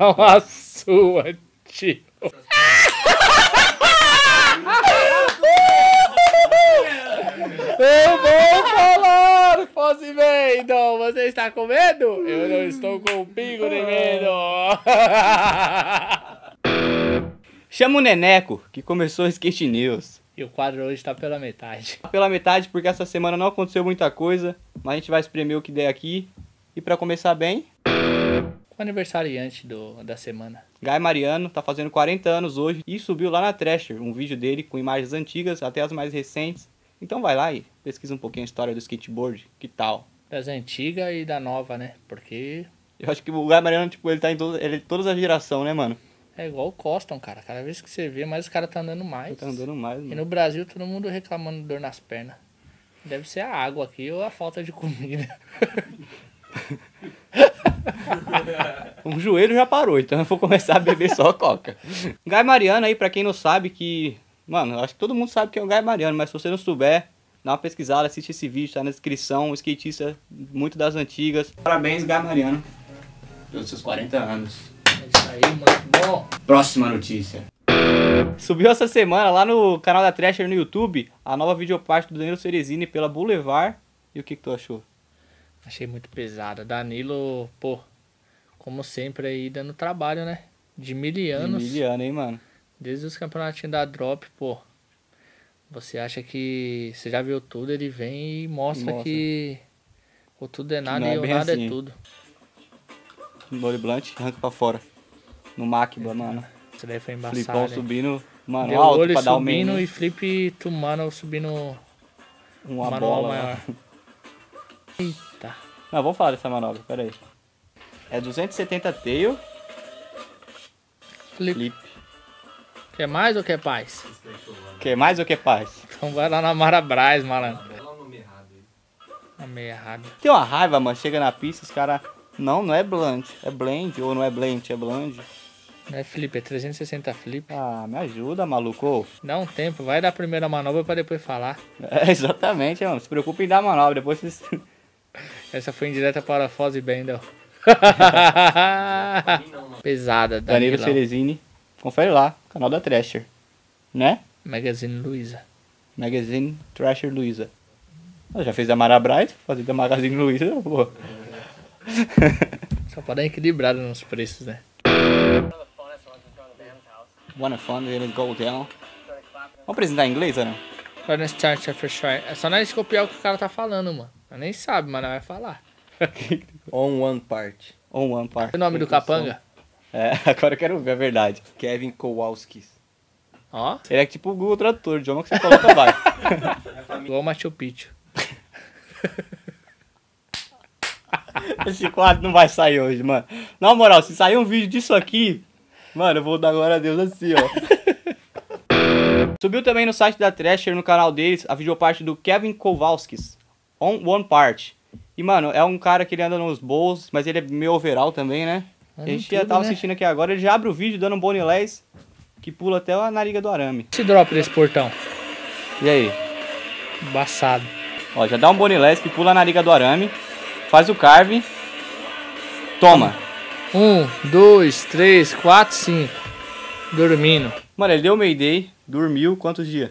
pau a sua, tio. Eu vou falar, pós-venda. Você está com medo? Eu não estou com um pingo de medo. Chama o Neneco, que começou o Skate News. E o quadro hoje tá pela metade. Pela metade, porque essa semana não aconteceu muita coisa, mas a gente vai espremer o que der aqui. E pra começar bem... O aniversariante da semana. Guy Mariano tá fazendo 40 anos hoje e subiu lá na Thrasher um vídeo dele com imagens antigas até as mais recentes. Então vai lá e pesquisa um pouquinho a história do skateboard, que tal? Das antigas e da nova, né? Porque... eu acho que o Guy Mariano, tipo, ele tá em todas as gerações, né, mano? É igual o Koston, cara. Cada vez que você vê, mais o cara tá andando mais. Tá andando mais, mano. E no Brasil, todo mundo reclamando de dor nas pernas. Deve ser a água aqui ou a falta de comida. O joelho já parou, então eu vou começar a beber só coca. Guy Mariano aí, pra quem não sabe que... mano, acho que todo mundo sabe que é o Guy Mariano, mas se você não souber, dá uma pesquisada, assiste esse vídeo, tá na descrição. Um skatista muito das antigas. Parabéns, Guy Mariano, pelos seus 40 anos. Aí, muito bom. Próxima notícia. Subiu essa semana lá no canal da Thrasher no YouTube a nova videoparte do Danilo Cerezini pela Boulevard. E o que tu achou? Achei muito pesada. Danilo, pô, como sempre aí dando trabalho, né? De milianos. De miliano, hein, mano? Desde os campeonatinhos da Drop, pô. Você acha que você já viu tudo, ele vem e mostra. Que o tudo é nada e o nada assim. É tudo. Body blunt, arranca pra fora. No Macba, mano. Isso daí foi embaçado. Flipão subindo, mano, alto pra dar o meio. E flip to mano subindo uma bola maior. Eita. Não, vamos falar dessa manobra, pera aí. É 270 tail. Flip. Quer mais ou quer paz? Quer mais ou quer paz? Então vai lá na Mara Braz, malandro. Vai lá no meio errado aí. Na meia errada. Tem uma raiva, mano. Chega na pista, os caras... Não é blunt, é blend, ou não é blend, é blend. Não é flip, é 360 flip. Ah, me ajuda, maluco. Dá um tempo, vai dar a primeira manobra pra depois falar. É, exatamente, mano. Se preocupe em dar a manobra, depois vocês... Essa foi indireta para Foz e Bendel. Pesada, Danilo Cerezini. Confere lá, canal da Thrasher. Né? Magazine Luiza. Magazine Thrasher Luiza. Eu já fez da Mara Bright, fazer da Magazine Luiza, pô. Só para dar equilibrado nos preços, né? Wanna fun, let's go down. Vamos apresentar em inglês ou não? É só nós copiar o que o cara tá falando, mano. Eu nem sabe, mas não vai falar. On one part. On one part. O nome do capanga? É, agora eu quero ver a verdade. Kevin Kowalski. Ó. Ele é tipo o Google Tradutor, o idioma que você coloca abaixo. Igual o Machu Picchu. Esse quadro não vai sair hoje, mano. Na moral, se sair um vídeo disso aqui, mano, eu vou dar glória a Deus assim, ó. Subiu também no site da Thrasher, no canal deles, a videoparte do Kevin Kowalski, On One Part. E, mano, é um cara que ele anda nos bowls, mas ele é meio overall também, né? A gente já tava assistindo aqui agora, ele já abre o vídeo dando um bonilés que pula até a nariga do arame. Esse drop desse portão. E aí? Embaçado. Ó, já dá um bonilés que pula a nariga do arame. Faz o carve. Toma. 1, 2, 3, 4, 5. Dormindo. Mano, ele deu mayday, dormiu quantos dias?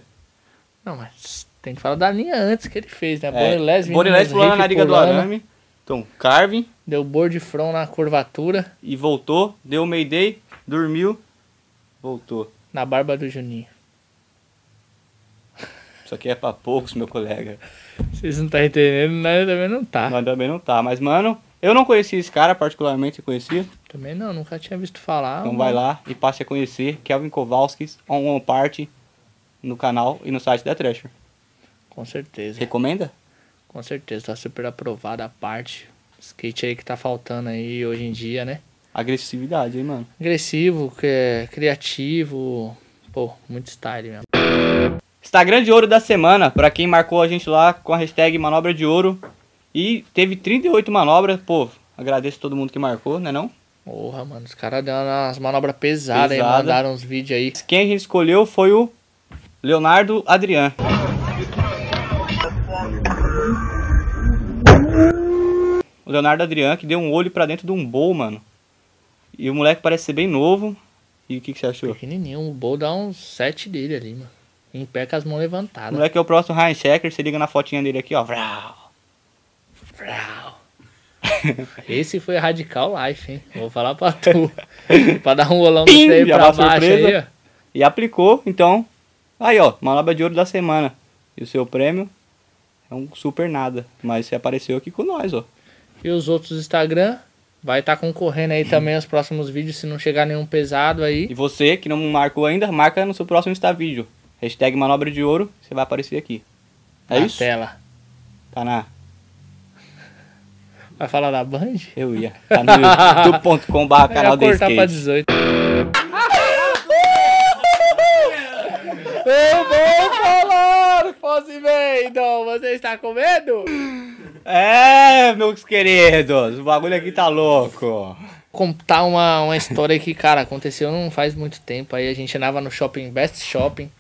Não, mas tem que falar da linha antes que ele fez, né? É, Bonilés pulando na nariga do arame. Então, carve. Deu board front na curvatura. E voltou. Deu mayday, dormiu, voltou. Na barba do Juninho. Isso aqui é pra poucos, meu colega. Vocês não tá entendendo, nós também não tá. Nós também não tá, mas mano, eu não conhecia esse cara particularmente, conhecia? Também não, nunca tinha visto falar. Então mano, vai lá e passe a conhecer Kevin Kowalski On One Part no canal e no site da Thrasher. Com certeza. Recomenda? Com certeza, tá super aprovada a parte. Skate aí que tá faltando aí hoje em dia, né? Agressividade, hein, mano? Agressivo, criativo, pô, muito style mesmo. Instagram de ouro da semana, pra quem marcou a gente lá com a hashtag manobra de ouro. E teve 38 manobras, pô, agradeço todo mundo que marcou, né não? Porra, mano, os caras deram umas manobras pesadas aí, mandaram uns vídeos aí. Quem a gente escolheu foi o Leonardo Adriano. O Leonardo Adriano que deu um olho pra dentro de um bowl, mano. E o moleque parece ser bem novo. E o que, que você achou? Pequenininho. O Bol dá uns 7 dele ali, mano. Em pé com as mãos levantadas. O moleque é o próximo Heinsecker. Você liga na fotinha dele aqui, ó. Vrau. Vrau. Esse foi Radical Life, hein? Vou falar pra tu. Pra dar um rolão desse aí pra baixo aí, ó. E aplicou, então. Aí, ó. Malaba de ouro da semana. E o seu prêmio é um super nada. Mas você apareceu aqui com nós, ó. E os outros Instagram... Vai estar concorrendo aí também aos próximos vídeos, se não chegar nenhum pesado aí. E você, que não marcou ainda, marca no seu próximo Insta vídeo. Hashtag manobra de ouro, você vai aparecer aqui. É na isso? Tela. Tá na... Vai falar da Band? Eu ia. Tá no youtube.com/canal da Skate. Pra 18. Eu vou falar, fosse vendo. Você está com medo? É, meus queridos, o bagulho aqui tá louco. Contar uma história que, cara, aconteceu não faz muito tempo. Aí a gente andava no shopping, Best Shopping.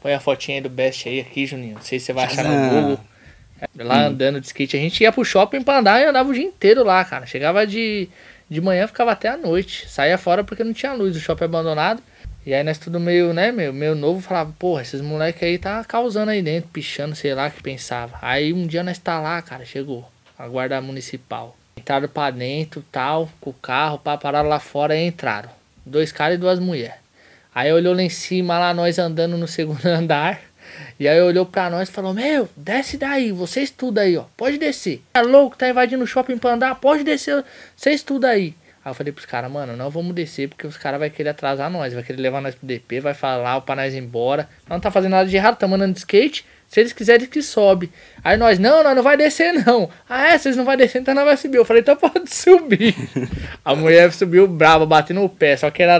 Põe a fotinha aí do Best aí aqui, Juninho. Não sei se você vai achar no Google. Lá andando de skate. A gente ia pro shopping pra andar e andava o dia inteiro lá, cara. Chegava de manhã, ficava até a noite. Saía fora porque não tinha luz, o shopping abandonado. E aí nós tudo meio, né, meio novo, falava, porra, esses moleque aí tá causando aí dentro, pichando, sei lá, que pensava. Aí um dia nós tá lá, cara, chegou a guarda municipal. Entraram pra dentro, tal, com o carro, pá, pararam lá fora e entraram. 2 caras e 2 mulheres. Aí olhou lá em cima, lá nós andando no segundo andar. E aí olhou pra nós e falou, meu, desce daí, você estuda aí, ó, pode descer. É louco, tá invadindo o shopping pra andar, pode descer, você estuda aí. Aí eu falei pros caras, mano, não vamos descer porque os caras vão querer atrasar nós, vai querer levar nós pro DP, vai falar pra nós ir embora. Não tá fazendo nada de errado, tá mandando de skate, se eles quiserem que sobe. Aí nós não vai descer não. Ah é, vocês não vai descer, então nós vai subir. Eu falei, então pode subir. A mulher subiu brava, batendo o pé, só que era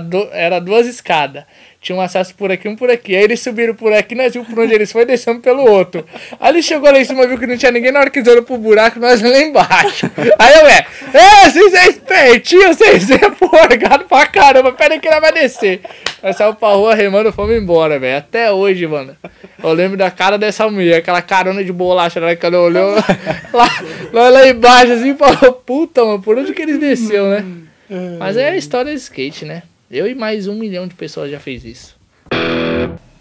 2 escadas. Tinha um acesso por aqui e um por aqui. Aí eles subiram por aqui, nós vimos por onde eles foram, descendo pelo outro. Aí ele chegou lá em cima, viu que não tinha ninguém, na hora que eles olham pro buraco, nós lá embaixo. Aí eu vocês é espertinho, vocês é porgado pra caramba, peraí que ele vai descer. Nós saímos pra rua, remando, fomos embora, velho. Até hoje, mano. Eu lembro da cara dessa mulher, aquela carona de bolacha, né, que ela olhou lá embaixo, assim, falou, puta, mano, por onde que eles desceram, né? Mas é a história de skate, né? Eu e mais 1 milhão de pessoas já fez isso.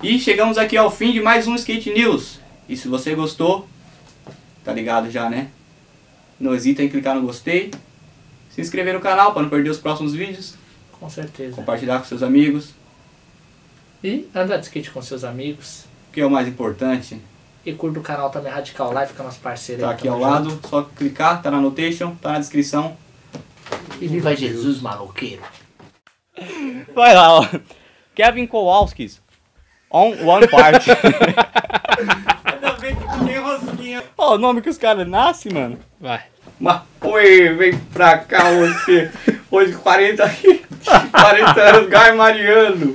E chegamos aqui ao fim de mais um Skate News. E se você gostou, tá ligado já, né? Não hesita em clicar no gostei. Se inscrever no canal para não perder os próximos vídeos. Com certeza. Compartilhar com seus amigos. E andar de skate com seus amigos. Que é o mais importante. E curta o canal também, Radical Life, que é nosso parceiro. Tá aqui ao lado, só clicar, tá na notation, tá na descrição. E viva Jesus, maloqueiro. Vai lá, ó. Kevin Kowalski's On One Part. Ainda bem que tem rosquinha. Ó, o nome que os caras nascem, mano. Vai. Mas, oi, vem pra cá você. Hoje 40 anos, Guy Mariano.